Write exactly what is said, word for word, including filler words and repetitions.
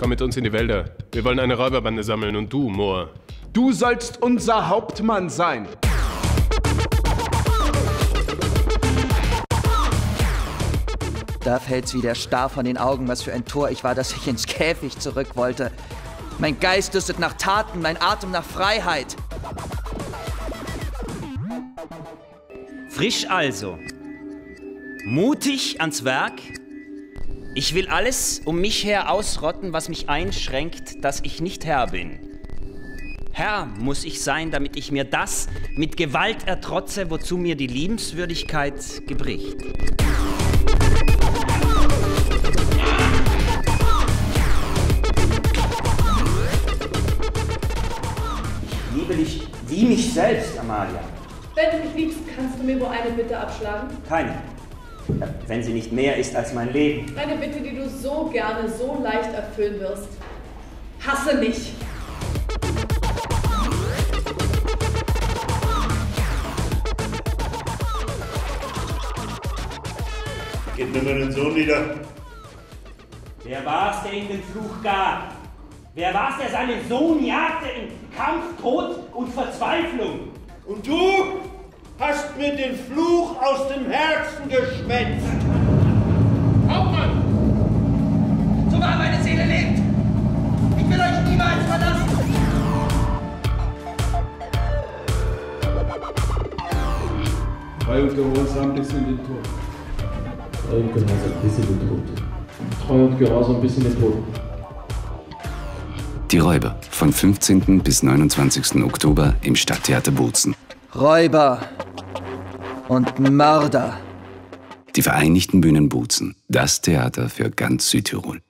Komm mit uns in die Wälder. Wir wollen eine Räuberbande sammeln und du, Moor. Du sollst unser Hauptmann sein. Da fällt's wieder starr von den Augen, was für ein Tor ich war, dass ich ins Käfig zurück wollte. Mein Geist dürstet nach Taten, mein Atem nach Freiheit. Frisch also. Mutig ans Werk. Ich will alles um mich her ausrotten, was mich einschränkt, dass ich nicht Herr bin. Herr muss ich sein, damit ich mir das mit Gewalt ertrotze, wozu mir die Liebenswürdigkeit gebricht. Ich liebe dich wie mich selbst, Amalia. Wenn du mich liebst, kannst du mir wohl eine Bitte abschlagen? Keine. Wenn sie nicht mehr ist als mein Leben. Eine Bitte, die du so gerne, so leicht erfüllen wirst. Hasse mich. Gib mir meinen Sohn wieder. Wer war's, der ihm den Fluch gab? Wer war's, der seinen Sohn jagte in Kampf, Tod und Verzweiflung? Und du? Hast mir den Fluch aus dem Herzen geschwänzt. Hauptmann! So wahr meine Seele lebt! Ich will euch niemals verlassen! Treu und gehorsam bis in den Tod. Treu und gehorsam bis in den Tod. Treu und gehorsam bis in den Tod. Die Räuber von fünfzehnten bis neunundzwanzigsten Oktober im Stadttheater Bozen. Räuber und Mörder. Die Vereinigten Bühnen Bozen, das Theater für ganz Südtirol.